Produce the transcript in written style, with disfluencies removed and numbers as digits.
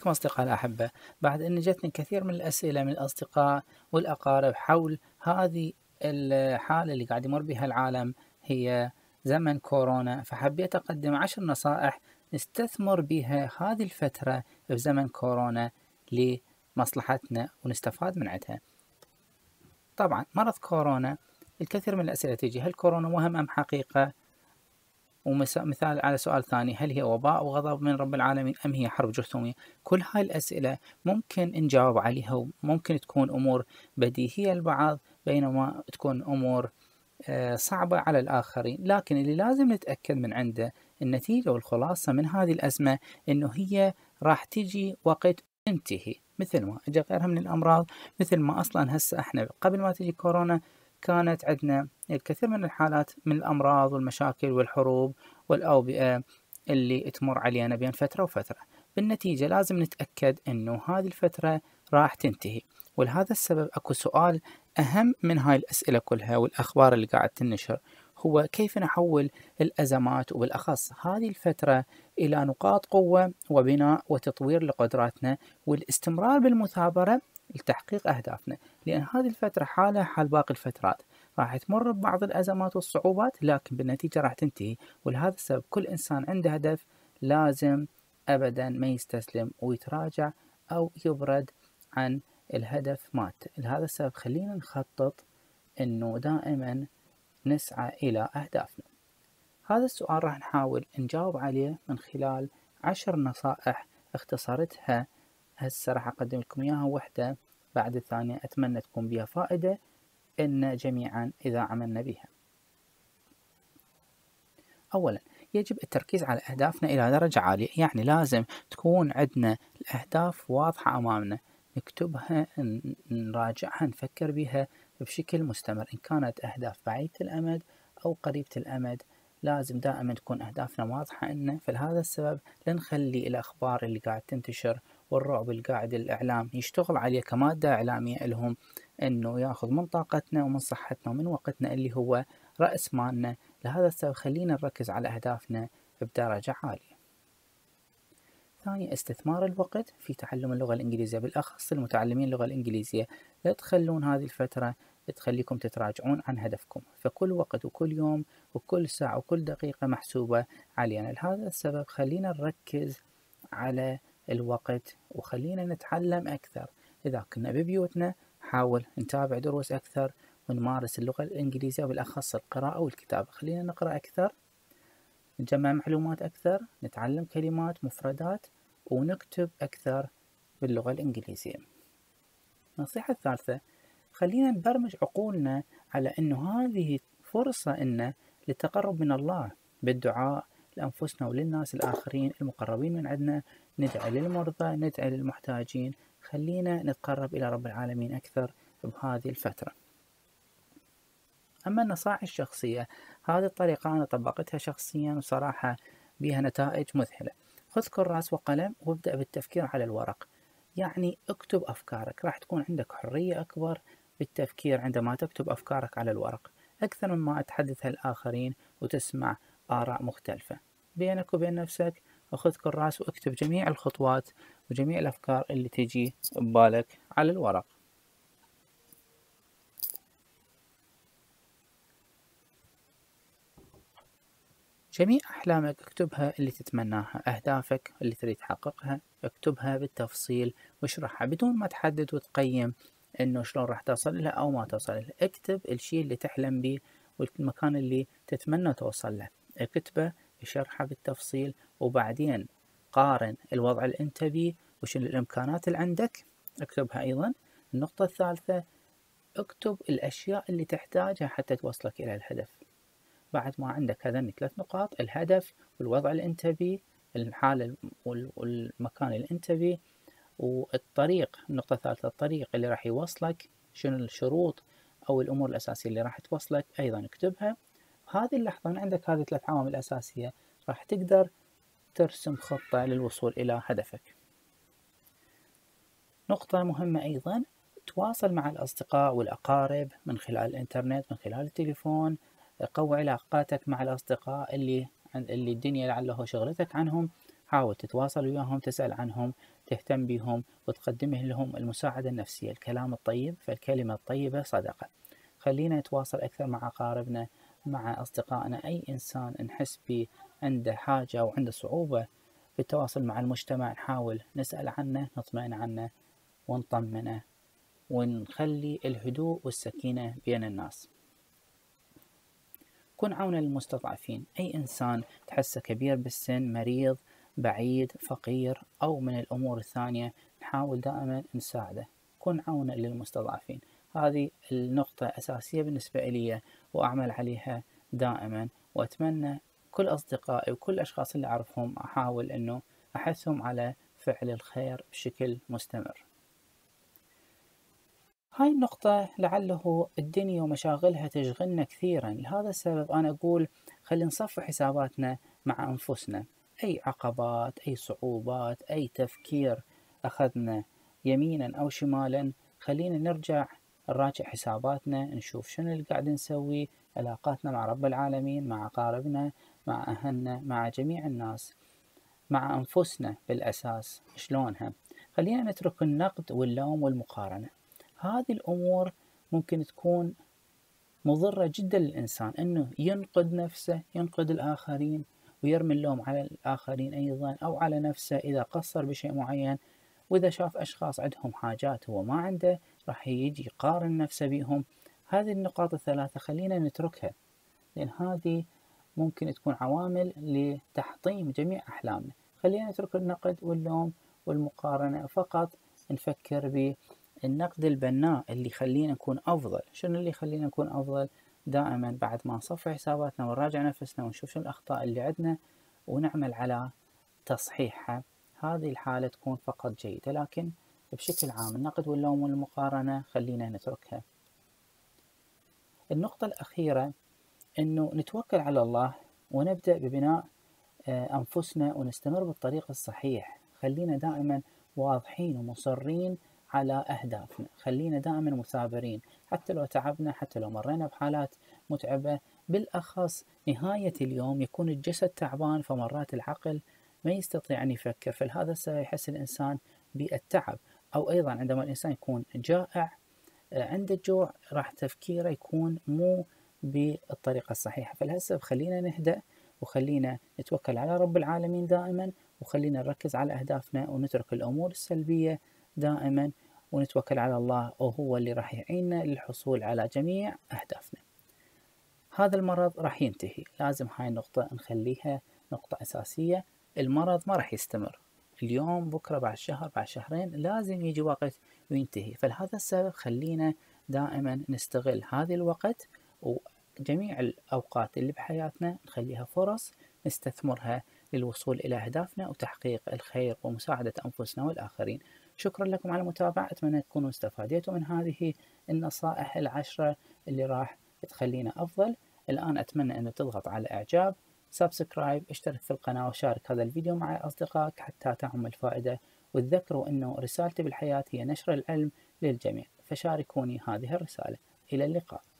بكم أصدقاء الأحبة، بعد أن جاتني كثير من الأسئلة من الأصدقاء والأقارب حول هذه الحالة اللي قاعد يمر بها العالم هي زمن كورونا، فحبيت أقدم 10 نصائح نستثمر بها هذه الفترة في زمن كورونا لمصلحتنا ونستفاد من عندها. طبعا مرض كورونا الكثير من الأسئلة تجي، هل كورونا وهم أم حقيقة؟ ومثال على سؤال ثاني، هل هي وباء وغضب من رب العالمين أم هي حرب جرثومية؟ كل هاي الأسئلة ممكن نجاوب عليها، وممكن تكون أمور بديهية البعض بينما تكون أمور صعبة على الآخرين، لكن اللي لازم نتأكد من عنده النتيجة والخلاصة من هذه الأزمة أنه هي راح تجي وقت تنتهي، مثل ما أجا غيرها من الأمراض، مثل ما أصلا هسه إحنا قبل ما تجي كورونا كانت عندنا الكثير من الحالات من الأمراض والمشاكل والحروب والأوبئة اللي تمر علينا بين فترة وفترة. بالنتيجة لازم نتأكد أنه هذه الفترة راح تنتهي، ولهذا السبب أكو سؤال أهم من هاي الأسئلة كلها والأخبار اللي قاعد تنشر، هو كيف نحول الأزمات وبالأخص هذه الفترة إلى نقاط قوة وبناء وتطوير لقدراتنا والاستمرار بالمثابرة لتحقيق أهدافنا، لأن هذه الفترة حالة حال باقي الفترات، راح تمر ببعض الأزمات والصعوبات لكن بالنتيجة راح تنتهي، ولهذا السبب كل إنسان عنده هدف لازم أبدا ما يستسلم ويتراجع أو يبرد عن الهدف مالته. لهذا السبب خلينا نخطط أنه دائما نسعى إلى أهدافنا. هذا السؤال راح نحاول نجاوب عليه من خلال 10 نصائح اختصرتها هسه، راح أقدم لكم إياها وحدة بعد الثانية، أتمنى تكون بها فائدة إن جميعا إذا عملنا بها. أولا يجب التركيز على أهدافنا إلى درجة عالية، يعني لازم تكون عندنا الأهداف واضحة أمامنا، نكتبها نراجعها نفكر بها بشكل مستمر، إن كانت أهداف بعيدة الأمد أو قريبة الأمد لازم دائما تكون أهدافنا واضحة لنا. فلهذا السبب لا نخلي الأخبار اللي قاعد تنتشر والرعب اللي قاعد الإعلام يشتغل عليه كمادة إعلامية لهم أنه يأخذ من طاقتنا ومن صحتنا ومن وقتنا اللي هو رأس مالنا. لهذا السبب خلينا نركز على أهدافنا بدرجة عالية. ثانيا استثمار الوقت في تعلم اللغة الإنجليزية، بالأخص المتعلمين اللغة الإنجليزية، لا تخلون هذه الفترة تخليكم تتراجعون عن هدفكم، فكل وقت وكل يوم وكل ساعة وكل دقيقة محسوبة علينا. لهذا السبب خلينا نركز على الوقت وخلينا نتعلم أكثر، إذا كنا ببيوتنا حاول نتابع دروس أكثر ونمارس اللغة الإنجليزية بالأخص القراءة والكتابة، خلينا نقرأ أكثر نجمع معلومات أكثر نتعلم كلمات مفردات ونكتب أكثر باللغة الإنجليزية. النصيحة الثالثة خلينا نبرمج عقولنا على أنه هذه فرصة إن للتقرب من الله بالدعاء لأنفسنا وللناس الآخرين المقربين من عندنا، ندعي للمرضى ندعي للمحتاجين، خلينا نتقرب إلى رب العالمين أكثر بهذه الفترة. أما النصائح الشخصية، هذه الطريقة أنا طبقتها شخصيا وصراحة بها نتائج مذهلة. خذ كراس وقلم وابدأ بالتفكير على الورق، يعني اكتب أفكارك، راح تكون عندك حرية أكبر بالتفكير عندما تكتب أفكارك على الورق أكثر مما تحدثها الآخرين وتسمع آراء مختلفة. بينك وبين نفسك أخذ كراس واكتب جميع الخطوات وجميع الأفكار اللي تجي ببالك على الورق. جميع أحلامك اكتبها اللي تتمناها، أهدافك اللي تريد تحققها اكتبها بالتفصيل واشرحها بدون ما تحدد وتقيم إنه شلون راح توصل لها أو ما توصل لها، اكتب الشيء اللي تحلم به والمكان اللي تتمنى توصل له، اكتبه اشرحه بالتفصيل وبعدين قارن الوضع اللي انت بيه وشنو الإمكانات اللي عندك اكتبها أيضا. النقطة الثالثة اكتب الأشياء اللي تحتاجها حتى توصلك إلى الهدف، بعد ما عندك هذين 3 نقاط، الهدف والوضع اللي انت بيه الحالة والمكان اللي انت بيه والطريق، النقطة الثالثة الطريق اللي راح يوصلك، شنو الشروط أو الأمور الأساسية اللي راح توصلك أيضا اكتبها. هذه اللحظة من عندك هذه 3 عوامل أساسية راح تقدر ترسم خطة للوصول إلى هدفك. نقطة مهمة أيضا تواصل مع الأصدقاء والأقارب من خلال الإنترنت من خلال التليفون، قوي علاقاتك مع الأصدقاء اللي الدنيا لعله شغلتك عنهم، حاول تتواصل وياهم تسأل عنهم تهتم بهم وتقدمه لهم المساعدة النفسية، الكلام الطيب، فالكلمة الطيبة صدقة. خلينا نتواصل أكثر مع أقاربنا، مع أصدقائنا، أي إنسان نحس به عنده حاجة أو عنده صعوبة في التواصل مع المجتمع نحاول نسأل عنه، نطمئن عنه ونطمنه، ونخلي الهدوء والسكينة بين الناس. كن عونا للمستضعفين، أي إنسان تحسه كبير بالسن، مريض، بعيد، فقير، أو من الأمور الثانية نحاول دائما نساعده. كن عونا للمستضعفين، هذه النقطة أساسية بالنسبة لي وأعمل عليها دائما، وأتمنى كل أصدقائي وكل الأشخاص اللي أعرفهم أحاول أنه أحثهم على فعل الخير بشكل مستمر. هاي النقطة لعله الدنيا ومشاغلها تشغلنا كثيرا، لهذا السبب أنا أقول خلينا نصفي حساباتنا مع أنفسنا. أي عقبات، أي صعوبات، أي تفكير أخذنا يمينا أو شمالا، خلينا نرجع نراجع حساباتنا، نشوف شنو اللي قاعد نسوي، علاقاتنا مع رب العالمين، مع أقاربنا، مع أهلنا، مع جميع الناس، مع أنفسنا بالأساس شلونها. خلينا نترك النقد واللوم والمقارنة، هذه الأمور ممكن تكون مضرة جدا للإنسان، أنه ينقد نفسه، ينقد الآخرين، ويرمي اللوم على الآخرين أيضا أو على نفسه إذا قصر بشيء معين، وإذا شاف أشخاص عندهم حاجات هو ما عنده راح يجي يقارن نفسه بهم. هذه النقاط الثلاثة خلينا نتركها، لأن هذه ممكن تكون عوامل لتحطيم جميع أحلامنا. خلينا نترك النقد واللوم والمقارنة، فقط نفكر بالنقد البناء اللي يخلينا نكون أفضل. شنو اللي يخلينا نكون أفضل؟ دائما بعد ما نصفي حساباتنا ونراجع نفسنا ونشوف شنو الأخطاء اللي عندنا ونعمل على تصحيحها، هذه الحالة تكون فقط جيدة. لكن بشكل عام النقد واللوم والمقارنة خلينا نتركها. النقطة الأخيرة أنه نتوكل على الله ونبدأ ببناء أنفسنا ونستمر بالطريق الصحيح. خلينا دائما واضحين ومصرين على أهدافنا، خلينا دائما مثابرين، حتى لو تعبنا، حتى لو مرينا بحالات متعبة، بالأخص نهاية اليوم يكون الجسد تعبان، فمرات العقل ما يستطيع أن يفكر، فلهذا سيحس الإنسان بالتعب. أو أيضا عندما الإنسان يكون جائع، عند الجوع راح تفكيره يكون مو بالطريقة الصحيحة. فالهسب خلينا نهدأ، وخلينا نتوكل على رب العالمين دائما، وخلينا نركز على أهدافنا، ونترك الأمور السلبية دائما، ونتوكل على الله، وهو اللي راح يعيننا للحصول على جميع أهدافنا. هذا المرض راح ينتهي، لازم هاي النقطة نخليها نقطة أساسية. المرض ما راح يستمر اليوم، بكرة، بعد شهر، بعد شهرين، لازم يجي وقت وينتهي. فلهذا السبب خلينا دائما نستغل هذا الوقت، وجميع الأوقات اللي بحياتنا نخليها فرص نستثمرها للوصول إلى أهدافنا وتحقيق الخير ومساعدة أنفسنا والآخرين. شكرا لكم على المتابعة، أتمنى تكونوا استفادتوا من هذه النصائح 10 اللي راح تخلينا أفضل. الآن أتمنى أن تضغط على إعجاب، سبسكرايب، اشترك في القناة، وشارك هذا الفيديو مع أصدقائك حتى تعم الفائدة. وتذكروا أنه رسالتي بالحياة هي نشر العلم للجميع، فشاركوني هذه الرسالة. إلى اللقاء.